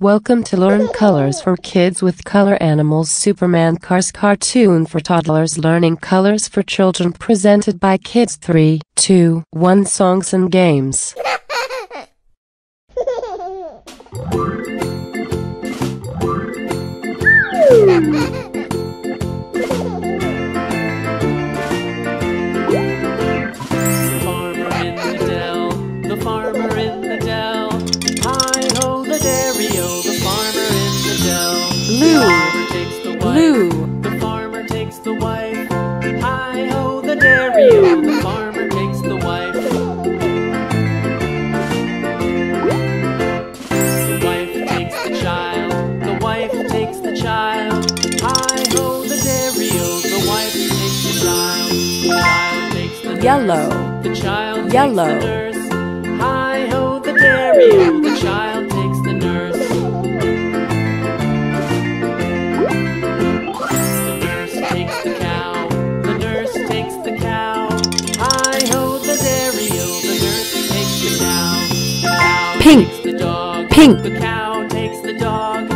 Welcome to Learn Colors for Kids with Color Animals Superman Cars Cartoon for Toddlers Learning Colors for Children presented by Kids 321 Songs and Games. The farmer takes the wife. Hi-ho, the dairy-o, the farmer takes the wife. The wife takes the child. The wife takes the child. Hi-ho, the dairy-o, the wife takes the child. The child takes the nurse. Yellow. The child Yellow. Takes the nurse. Hi-ho, the dairy-o, the child takes the nurse. Pink, the dog. Pink, the cow takes the dog.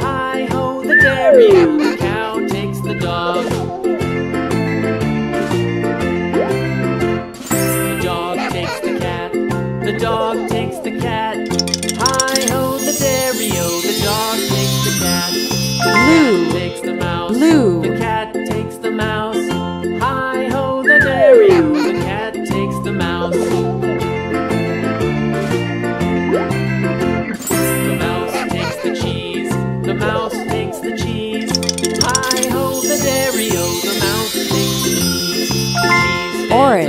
Hi-ho, the dairy, the cow takes the dog. The dog takes the cat. The dog takes the cat. Hi-ho, the dairy, the dog takes the cat. The blue takes the mouse. Blue, the cat takes the mouse. Hi-ho, the dairy, the cat takes the mouse. The mouse takes the cheese. Hi-ho, the dairy-o, the mouse takes the cheese. The cheese stands alone.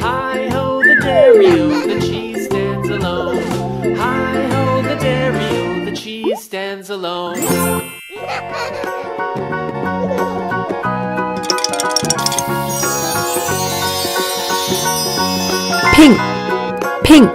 Hi-ho, the dairy-o, the cheese stands alone. Hi-ho, the dairy-o, the cheese stands alone. Pink, pink.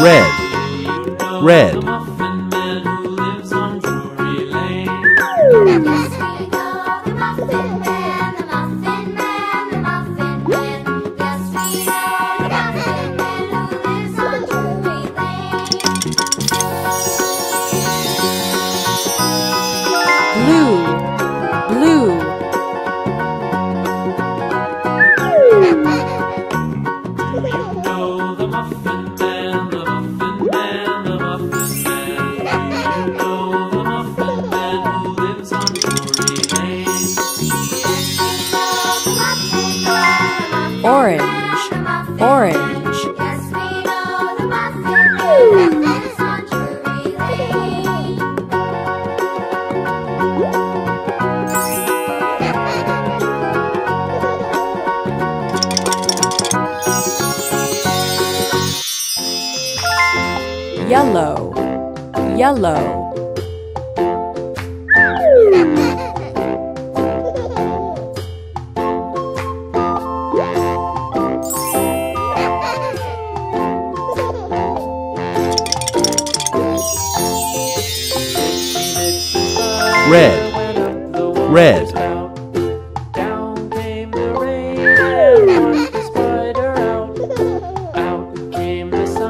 Red, red. Yellow, yellow. Red, red. Down came the rain, washed the spider out. Out came the sun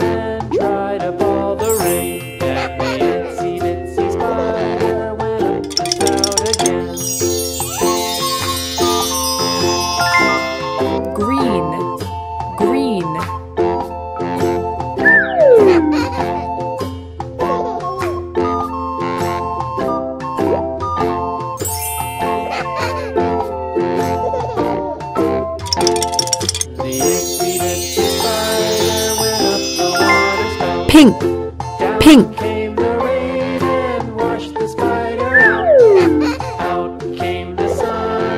and dried up all the rain. That fancy Nancy spider went up the spout again. Green, green. Pink, pink. Down came the rain and washed the spider out. Out came the sun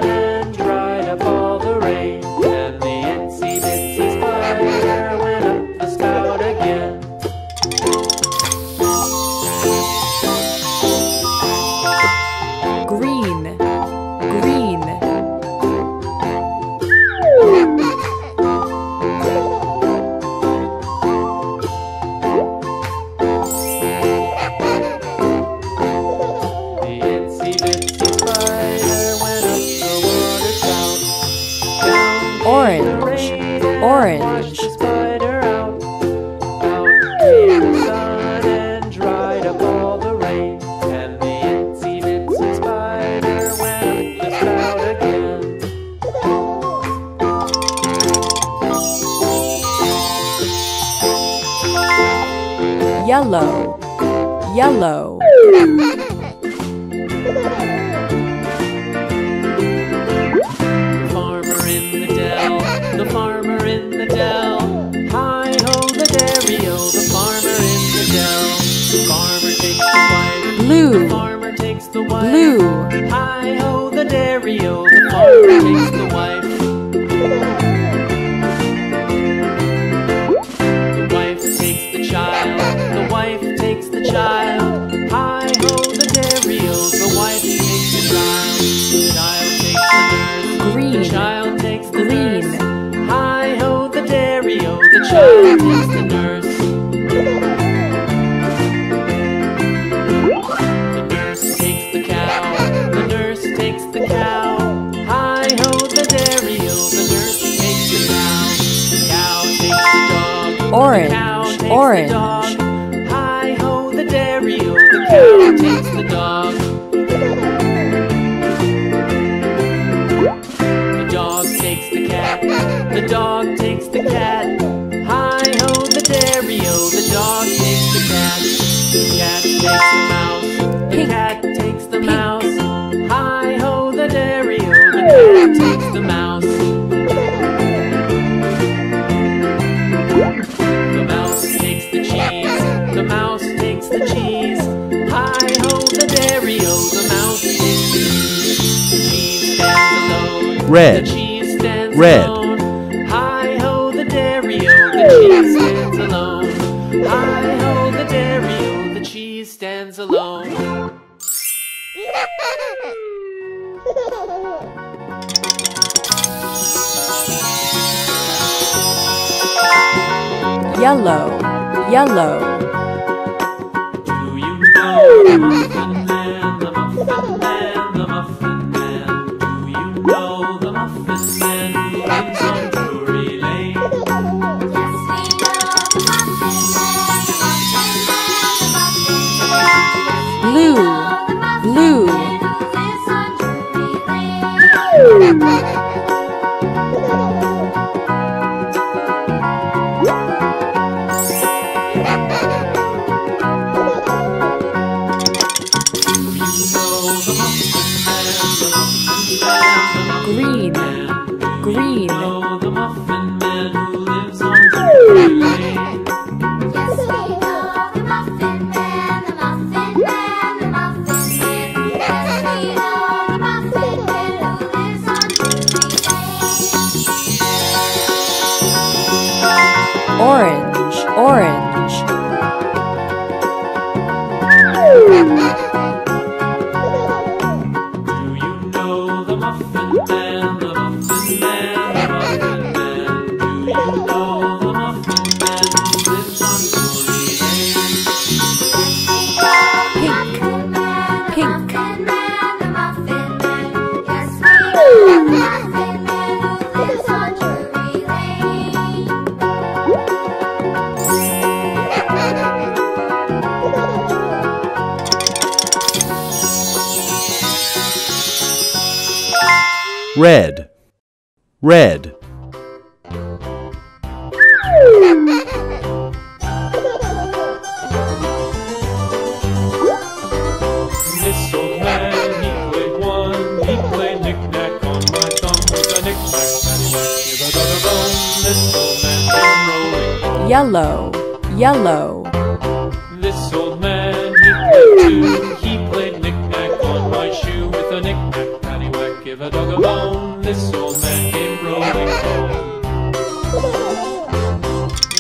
orange. Yellow, yellow. Blue. The farmer takes the wife. Blue. Hi-ho, the dairy-o, the farmer takes the wife. The wife takes the child. The wife takes the child. Hi-ho, the dairy-o, the wife takes the child. The child takes the nurse. Green. The child takes the nurse. Hi-ho, the dairy-o, the child takes the nurse. Orange, orange. Hi-ho, the dairy-o, the cow takes the dog. The dog takes the cat. The dog takes the cat. Hi-ho, the dairy-o, the dog takes the cat. The cat takes the mouse. The cat takes the mouse. Hi-ho, the dairy-o, the cat takes the mouse. Red, red. Hi-ho, the dairy-o, the cheese stands alone. Hi-ho, the dairy-o, the cheese stands alone. Yellow, yellow. Do you know the Muffin Man, the Muffin Man, the Muffin Man? Do you know orange, orange. Do you know the Muffin Man, the Muffin Man, the Muffin Man? Do you know the Muffin Man who lives on Drury Lane? Pink, pink. The Muffin Man, yes we know the Muffin Man who lives on Drury Lane. Red, red. This old man, he played one. He played knick-knack on my thumb with a knick-knack. And he went to the other bone. This old man came rolling home. Yellow, yellow. This old man, he played two. He played knick-knack on my shoe with a knick-knack. Give a dog a bone, this old man came rolling home.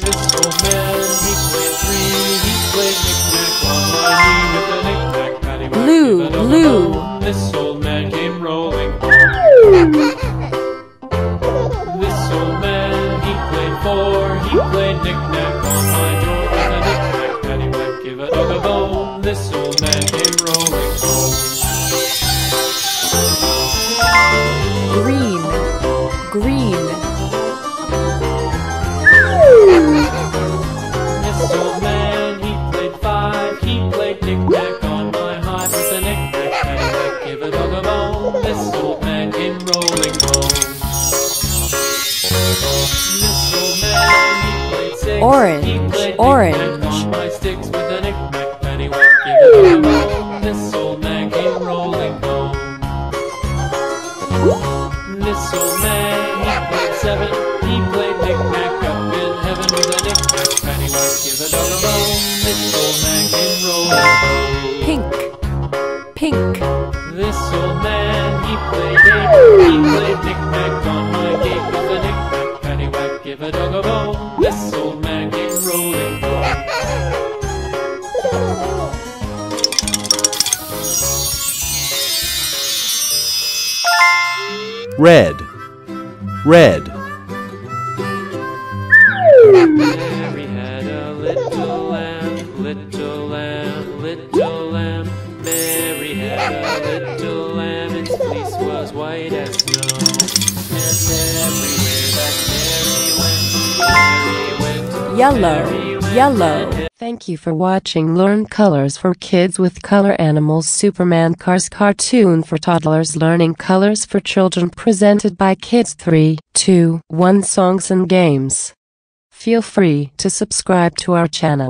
This old man, he played three, he played knick-knack on my knee with a knick-knack paddywhack. Blue, blue. This old man came rolling home. This old man, he played four, he played knick-knack on my door with a knick-knack paddywhack. Give a dog a bone, this old man came rolling home. Green, green. Orange, orange. This old man came rolling home. This old man, he played seven. He played knick-knack up in heaven with a knick-knack pennywhack. Give it all a bone. This old man came rolling home. Pink, pink. This old man, he played eight. He played knick-knack on my gate with a knick-knack pennywhack. Give it all a bone. This old man came rolling home. Red, red. Mary had a little lamb, little lamb, little lamb. Mary had a little lamb, its fleece was white as snow. And everywhere that Mary went, yellow, yellow. Thank you for watching Learn Colors for Kids with Color Animals Superman Cars Cartoon for Toddlers Learning Colors for Children presented by Kids 321 Songs and Games. Feel free to subscribe to our channel.